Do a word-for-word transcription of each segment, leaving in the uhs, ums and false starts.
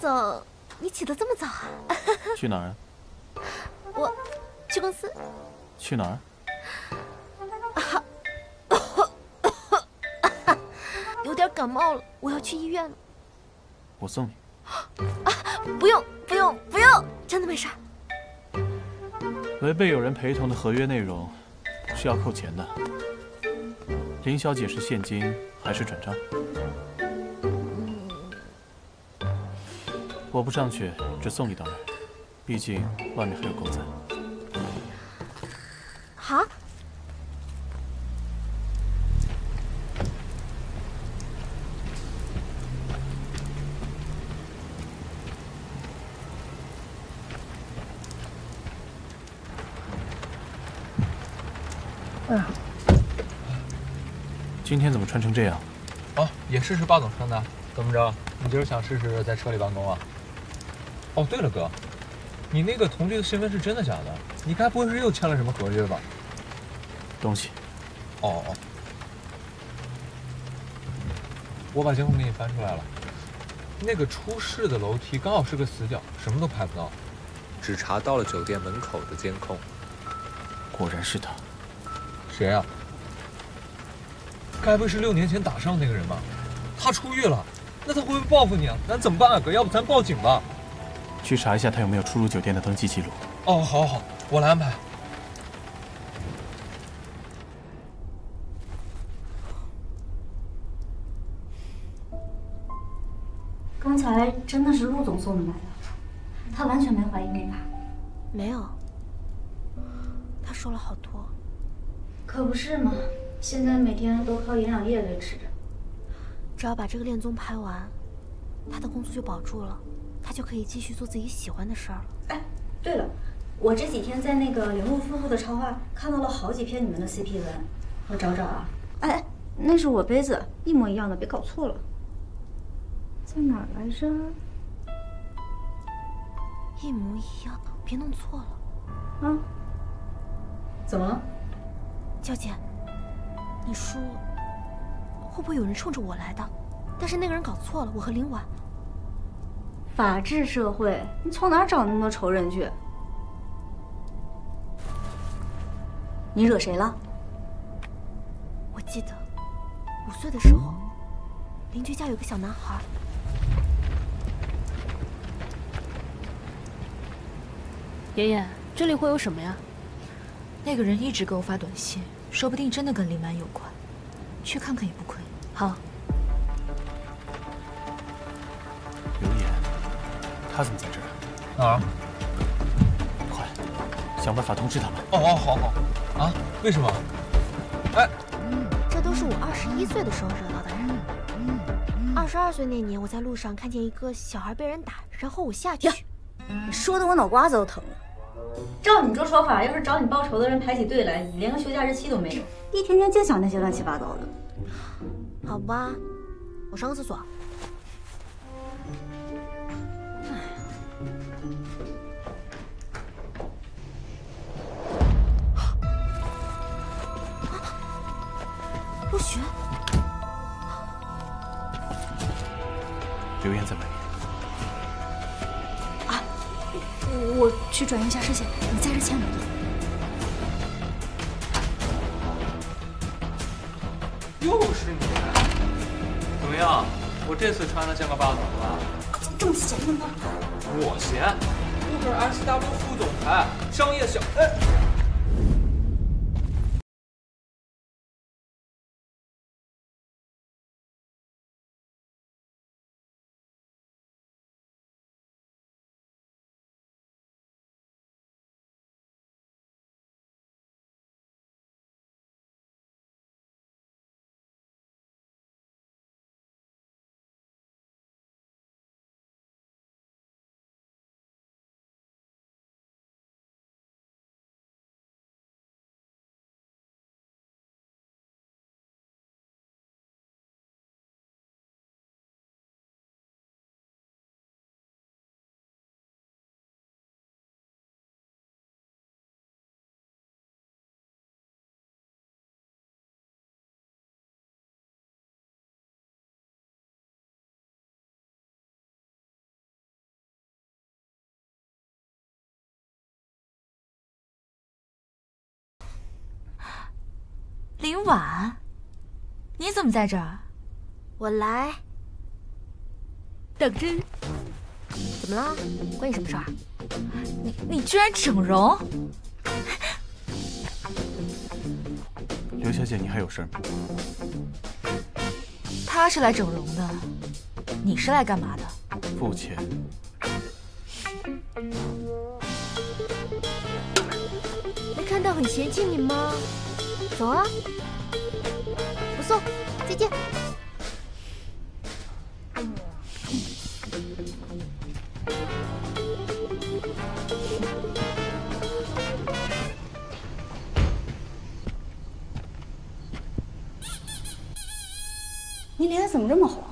总，你起得这么早啊？去哪儿？我去公司。去哪儿？有点感冒了，我要去医院了。我送你。啊，不用不用不用，真的没事。违背有人陪同的合约内容是要扣钱的。林小姐是现金还是转账？嗯、我不上去，只送你到那儿，毕竟外面还有狗仔。好。 今天怎么穿成这样？哦，也试试霸总穿的。怎么着？你就是想试试在车里办公啊？哦，对了，哥，你那个同居的身份是真的假的？你该不会是又签了什么合约吧？东西。哦哦。我把监控给你翻出来了。那个出事的楼梯刚好是个死角，什么都拍不到，只查到了酒店门口的监控。果然是他。谁啊？ 该不会是六年前打伤那个人吧？他出狱了，那他会不会报复你啊？咱怎么办啊，哥？要不咱报警吧？去查一下他有没有出入酒店的登记记录。哦，好，好，好，我来安排。刚才真的是陆总送你来的，他完全没怀疑你吧？没有，他说了好多。可不是嘛。 现在每天都靠营养液维持着，只要把这个恋综拍完，他的工作就保住了，他就可以继续做自己喜欢的事儿了。哎，对了，我这几天在那个铃木夫妇的超话看到了好几篇你们的 C P 文，我找找啊。哎，那是我杯子，一模一样的，别搞错了。在哪儿来着？一模一样，别弄错了。啊？怎么了？娇姐。 你说会不会有人冲着我来的？但是那个人搞错了，我和林婉。法治社会，你从哪儿找那么多仇人去？你惹谁了？我记得五岁的时候，邻居家有个小男孩，爷爷，这里会有什么呀？那个人一直给我发短信。 说不定真的跟林满有关，去看看也不亏。好。刘烨，他怎么在这儿？哪儿？快，想办法通知他们。哦哦，好好。啊？为什么？哎，嗯，这都是我二十一岁的时候惹到的人。嗯嗯。二十二岁那年，我在路上看见一个小孩被人打，然后我下去。你说的我脑瓜子都疼了。 照你这说法，要是找你报仇的人排起队来，你连个休假日期都没有，一天天净想那些乱七八糟的。好吧，我上个厕所。哎呀！啊！陆璇，刘烨在外面。 我去转移一下视线，你在这签名。又是你！怎么样？我这次穿的像个霸总了？怎么这么闲呢？我闲？我可是 S W 副总裁，商业小……哎。林婉，你怎么在这儿？我来。等着。怎么了？关你什么事儿？你你居然整容！刘小姐，你还有事儿吗？他是来整容的，你是来干嘛的？付钱。 看到很嫌弃你吗？走啊！不送，再见。你脸怎么这么红？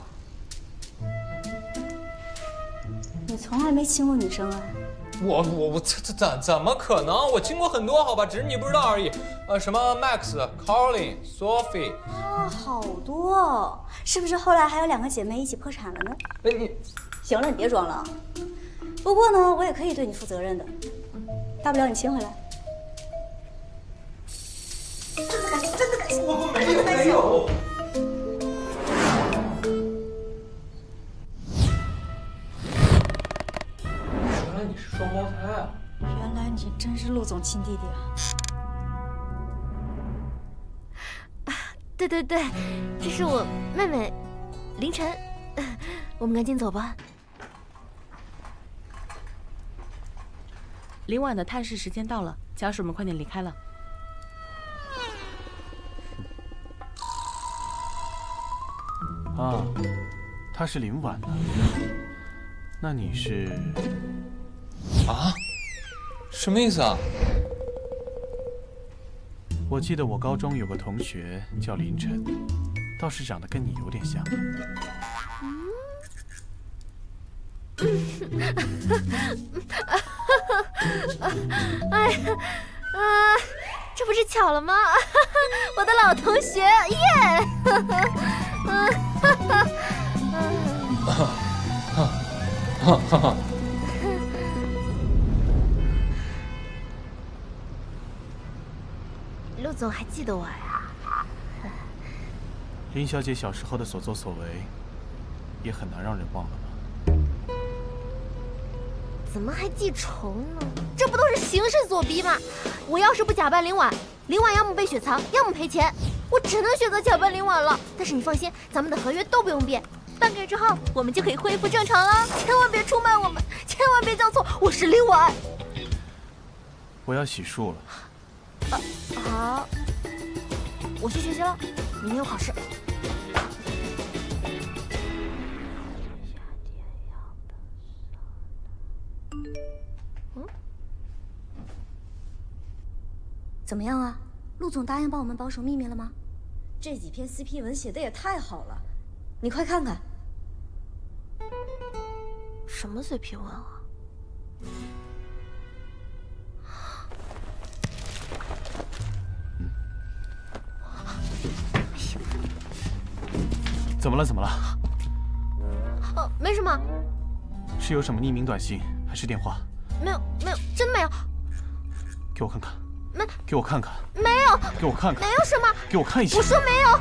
你从来没亲过女生啊？ 我我我这这怎怎么可能？我亲过很多，好吧，只是你不知道而已。呃，什么 Max、Colin、Sophie 啊，好多、哦，是不是后来还有两个姐妹一起破产了呢？哎，你行了，你别装了。不过呢，我也可以对你负责任的，大不了你亲回来。真的感谢，真的感谢，我没有没有。 双胞胎啊！原来你真是陆总亲弟弟啊！啊，对对对，这是我妹妹凌晨，我们赶紧走吧。林婉的探视时间到了，家属们快点离开了。啊，她是林婉的，那你是？ 啊，什么意思啊？我记得我高中有个同学叫林晨，倒是长得跟你有点像。哎呀，啊，这不是巧了吗？我的老同学，耶！ 陆总还记得我呀？林小姐小时候的所作所为，也很难让人忘了吧？怎么还记仇呢？这不都是形势所逼吗？我要是不假扮林婉，林婉要么被雪藏，要么赔钱，我只能选择假扮林婉了。但是你放心，咱们的合约都不用变，半个月之后我们就可以恢复正常了。千万别出卖我们，千万别叫错我是林婉。我要洗漱了。 啊，好，我去学习了，明天有考试。嗯？怎么样啊？陆总答应帮我们保守秘密了吗？这几篇 C P 文写的也太好了，你快看看。什么 C P 文啊？ 怎么了？怎么了？哦，没什么。是有什么匿名短信还是电话？没有，没有，真的没有。给我看看。没。给我看看。没有。给我看看。没有什么。给我看一下。我说没有。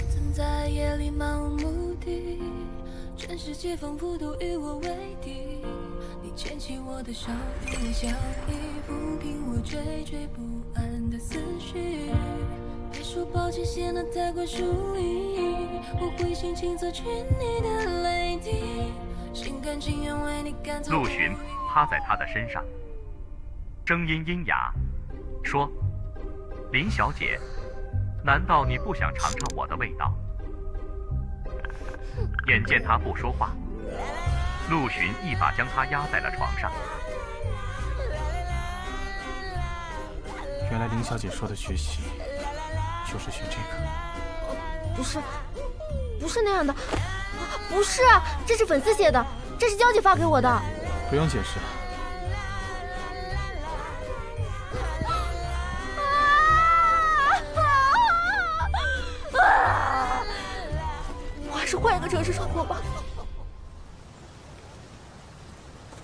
曾在夜里盲目地，全世界仿佛都与我为敌。你牵起我的手，与我相依，抚平我惴惴不安的思绪。 别说抱歉，显得太过疏离。我会轻轻擦去你的泪滴，心甘情愿为你赶走。陆巡趴在他的身上，声音阴哑，说：“林小姐，难道你不想尝尝我的味道？”眼见他不说话，陆巡一把将他压在了床上。原来林小姐说的学习。 就是选这个，不是，不是那样的，不是，这是粉丝写的，这是娇姐发给我的。不用解释了。我还是换一个城市生活吧。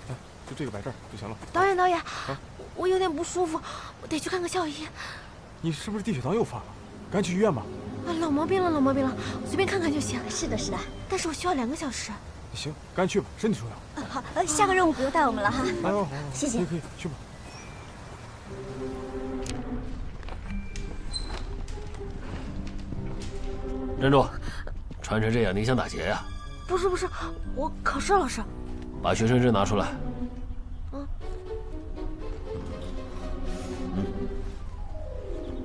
哎，就这个摆这儿就行了。导演，导演，啊、我有点不舒服，我得去看个校医。你是不是低血糖又犯了？赶紧去医院吧。啊，老毛病了，老毛病了，我随便看看就行。是的，是的。但是我需要两个小时。行，赶紧去吧，身体重要。好，呃，下个任务不用带我们了哈。哎，好，谢谢。可以，去吧。 珍珠，穿成这样，你想打劫呀、啊？不是不是，我考试老师。把学生证拿出来。嗯。嗯。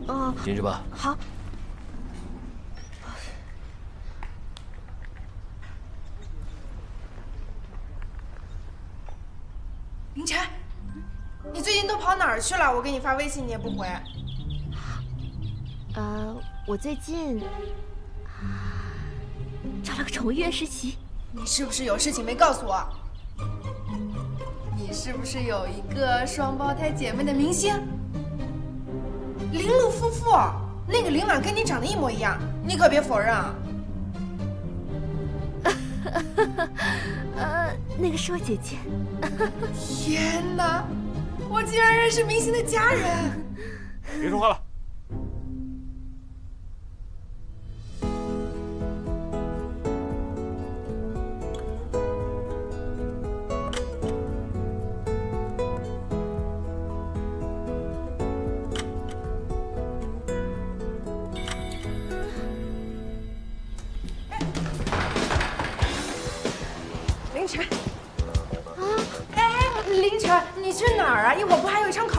哦。进去吧。好。明晨，你最近都跑哪儿去了？我给你发微信你也不回。呃，我最近。 找了个宠物医院实习，你是不是有事情没告诉我？你是不是有一个双胞胎姐妹的明星？林路夫妇，那个林婉跟你长得一模一样，你可别否认啊！呃，那个是我姐姐。天哪，我竟然认识明星的家人！别说话了。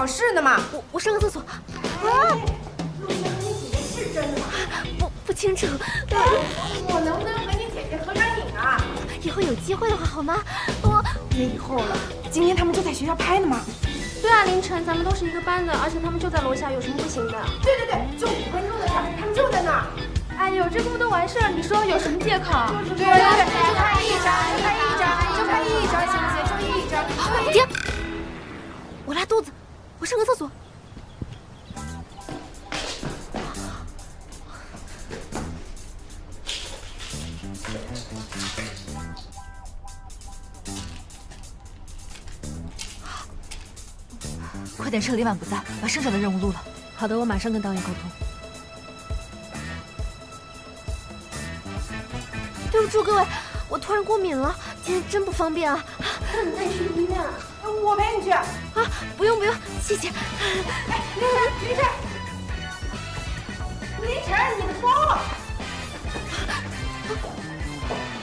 是的嘛，我我上个厕所。啊，陆璇和你姐姐是真的吗？不不清楚。对，我能不能和你姐姐合张影啊？以后有机会的话，好吗？我别以后了，今天他们就在学校拍呢嘛。对啊，凌晨咱们都是一个班的，而且他们就在楼下，有什么不行的？对对对，就五分钟的事儿，他们就在那儿。哎呦，这不都完事儿？你说有什么借口？对对对，就拍一张，就拍一张，就拍一张，行不行？就一张。停！我拉肚子。 我上个厕所。快点趁李婉不在，把剩下的任务录了。好的，我马上跟导演沟通。对不住各位，我突然过敏了，今天真不方便啊。那你带你去医院，我陪你去啊。 不用不用，谢谢。哎，凌晨，凌晨，凌晨，你的包！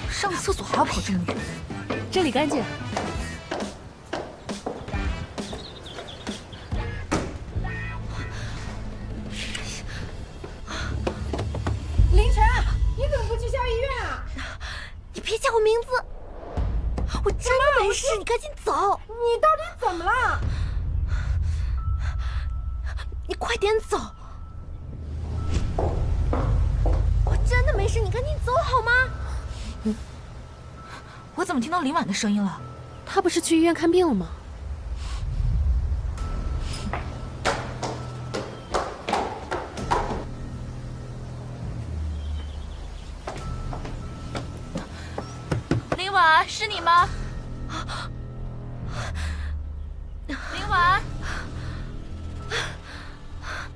上厕所还要跑这么远，这里干净。凌晨，你怎么不去校医院啊？你别叫我名字，我真的没事，你赶紧走。你到底怎么了？ 你快点走！我真的没事，你赶紧走好吗？嗯，我怎么听到林婉的声音了？她不是去医院看病了吗？林婉，是你吗？林婉。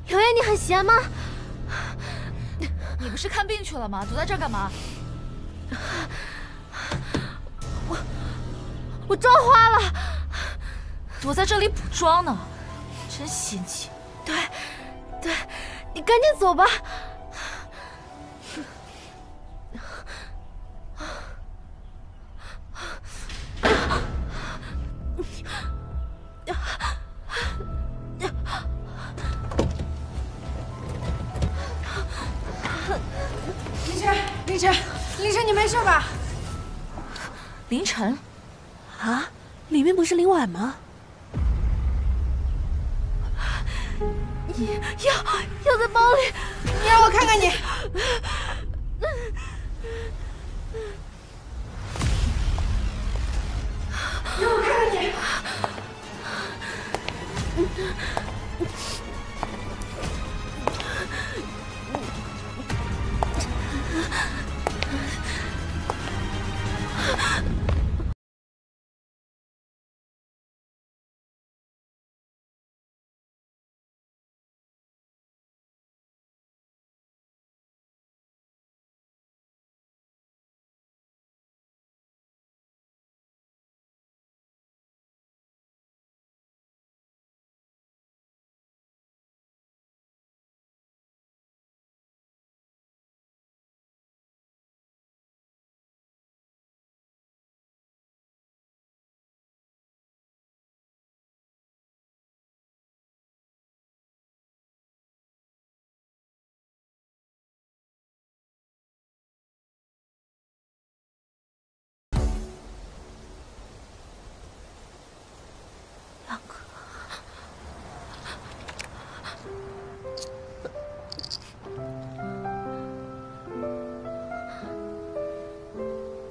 刘烨，你很闲吗？你不是看病去了吗？躲在这儿干嘛？我我妆花了，躲在这里补妆呢，真嫌弃。对，对，你赶紧走吧。凌晨，啊，里面不是林婉吗？药药在包里，你让我看看你。让我看看你。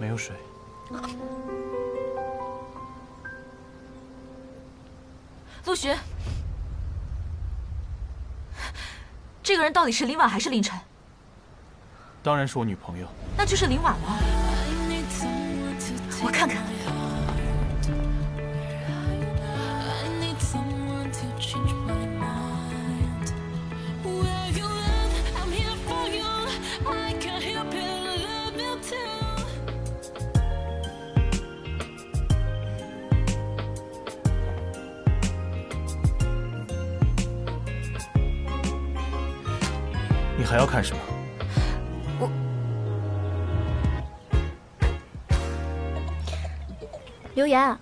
没有水。陆巡，这个人到底是林婉还是林晨？当然是我女朋友。那就是林婉了。我看看。 还要看什么？我刘岩，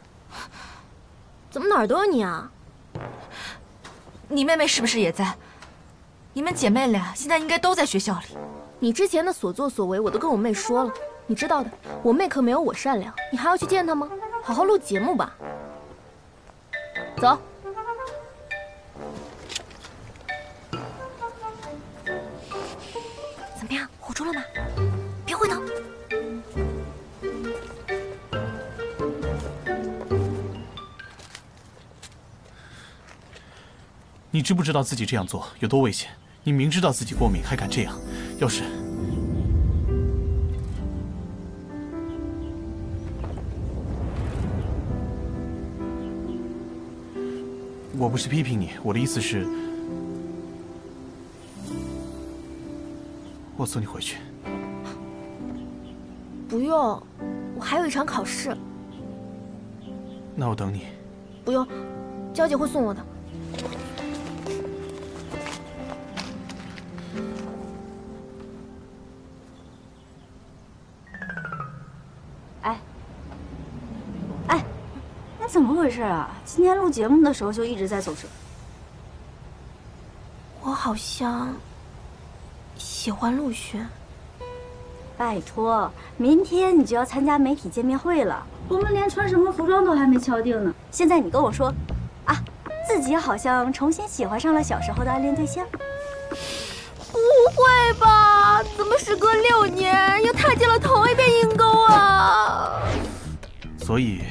怎么哪儿都有你啊？你妹妹是不是也在？你们姐妹俩现在应该都在学校里。你之前的所作所为，我都跟我妹说了，你知道的。我妹可没有我善良，你还要去见她吗？好好录节目吧。走。 怎么样，唬住了吗？别回头。你知不知道自己这样做有多危险？你明知道自己过敏还敢这样，要是……我不是批评你，我的意思是。 我送你回去。不用，我还有一场考试。那我等你。不用，娇姐会送我的。哎，哎，那怎么回事啊？今天录节目的时候就一直在走神。我好像。 喜欢陆巡，拜托，明天你就要参加媒体见面会了，我们连穿什么服装都还没敲定呢。现在你跟我说，啊，自己好像重新喜欢上了小时候的暗恋对象？不会吧？怎么时隔六年又踏进了同一片阴沟啊？所以，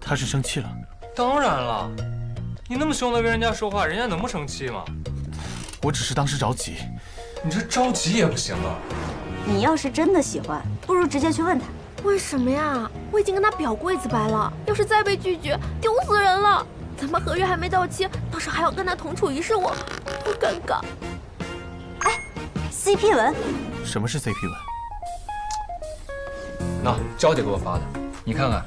他是生气了？当然了，你那么凶的跟人家说话，人家能不生气吗？我只是当时着急。 你这着急也不行啊！你要是真的喜欢，不如直接去问他。为什么呀？我已经跟他表过一次白了，要是再被拒绝，丢死人了。咱们合约还没到期，到时还要跟他同处一室，我好尴尬。哎 ，C P 文，什么是 C P 文？那娇姐给我发的，你看看，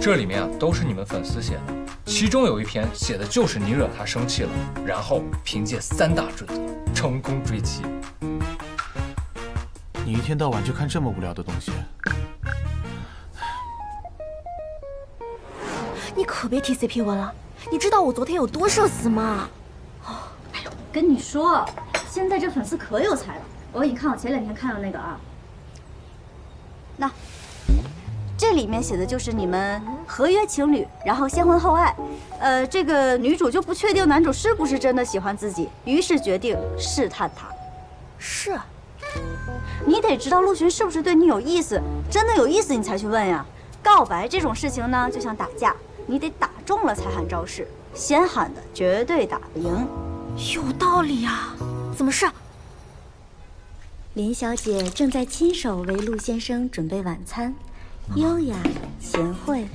这里面啊都是你们粉丝写的，其中有一篇写的就是你惹他生气了，然后凭借三大准则。 成功追妻，你一天到晚就看这么无聊的东西，你可别提 C P 文了。你知道我昨天有多社死吗？哎呦，跟你说，现在这粉丝可有才了。我给你看我前两天看到那个啊，那这里面写的就是你们合约情侣，然后先婚后爱。 呃，这个女主就不确定男主是不是真的喜欢自己，于是决定试探他。是，你得知道陆巡是不是对你有意思，真的有意思你才去问呀。告白这种事情呢，就像打架，你得打中了才喊招式，先喊的绝对打不赢。有道理呀，怎么是？林小姐正在亲手为陆先生准备晚餐，优雅贤惠。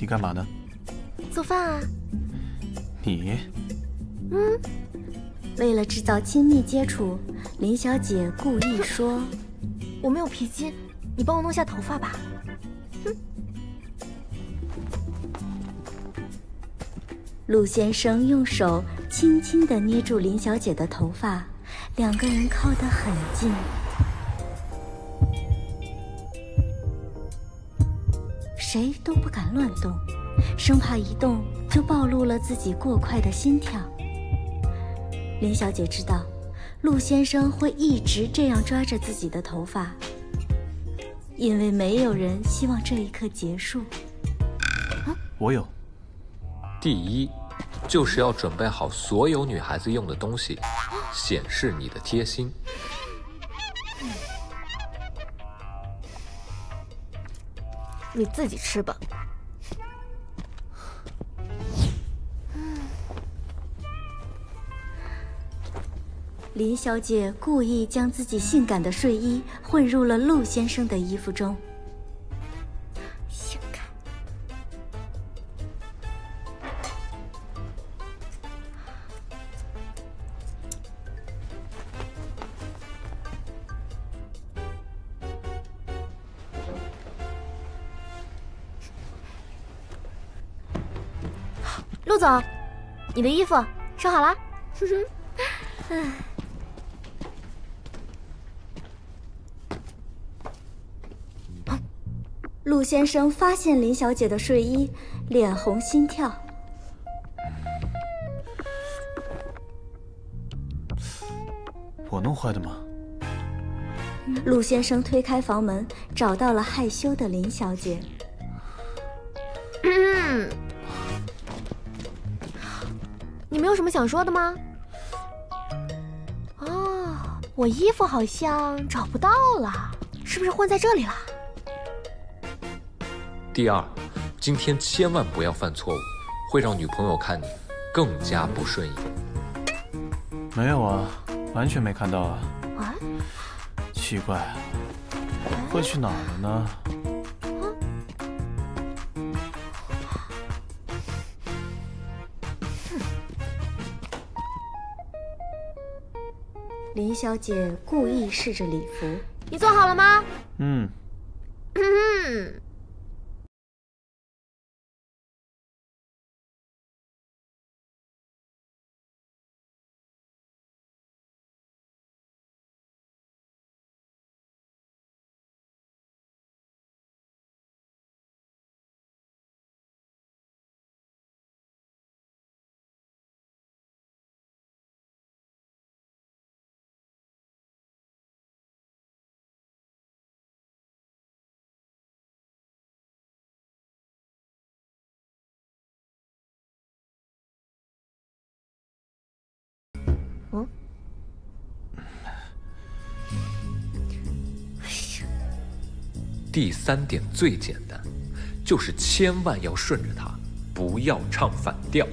你干嘛呢？做饭啊。你？嗯。为了制造亲密接触，林小姐故意说：“我没有皮筋，你帮我弄下头发吧。”嗯。陆先生用手轻轻地捏住林小姐的头发，两个人靠得很近。 谁都不敢乱动，生怕一动就暴露了自己过快的心跳。林小姐知道，陆先生会一直这样抓着自己的头发，因为没有人希望这一刻结束。我有。第一，就是要准备好所有女孩子用的东西，显示你的贴心。你自己吃吧。林小姐故意将自己性感的睡衣混入了陆先生的衣服中。性感。陆总，你的衣服收好了。嗯。陆先生发现林小姐的睡衣，脸红心跳。我弄坏的吗？陆先生推开房门，找到了害羞的林小姐。嗯，你们有什么想说的吗？哦，我衣服好像找不到了，是不是混在这里了？ 第二，今天千万不要犯错误，会让女朋友看你更加不顺眼。没有啊，完全没看到啊。啊？奇怪，我会去哪儿了呢？林小姐故意试着礼服。你做好了吗？嗯。嗯。 嗯，第三点最简单，就是千万要顺着他，不要唱反调。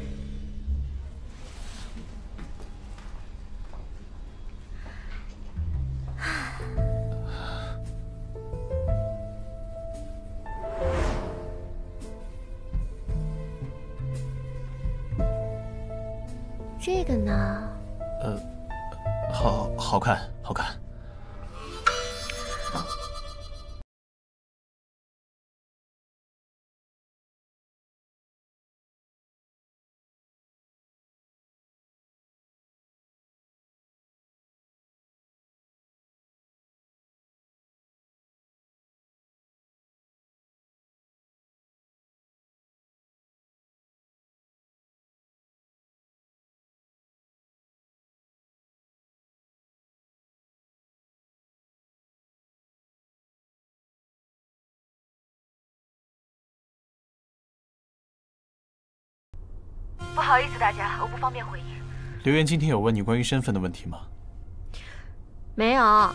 这个呢？ 呃，好好看，好看。不好意思，大家，我不方便回应。留言今天有问你关于身份的问题吗？没有。